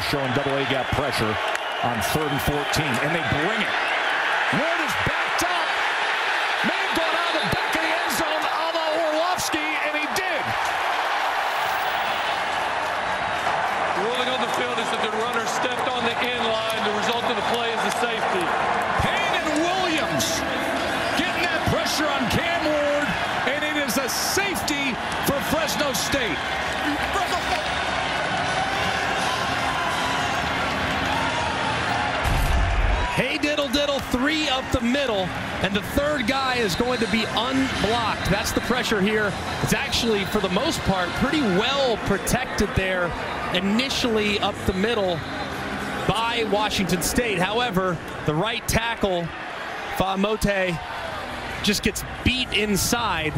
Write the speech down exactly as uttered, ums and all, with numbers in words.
here showing double-A gap pressure on third and fourteen, and they bring it. Ward is backed up. May have gone out of the back of the end zone, Alma Orlovsky, and he did. The ruling on the field is that the runner stepped on the end line. The result of the play is the safety. Payne and Williams getting that pressure on Cam Ward, and it is a safety for Fresno State. Hey, diddle, diddle, three up the middle, and the third guy is going to be unblocked. That's the pressure here. It's actually, for the most part, pretty well protected there initially up the middle by Washington State. However, the right tackle, Fahmote, just gets beat inside.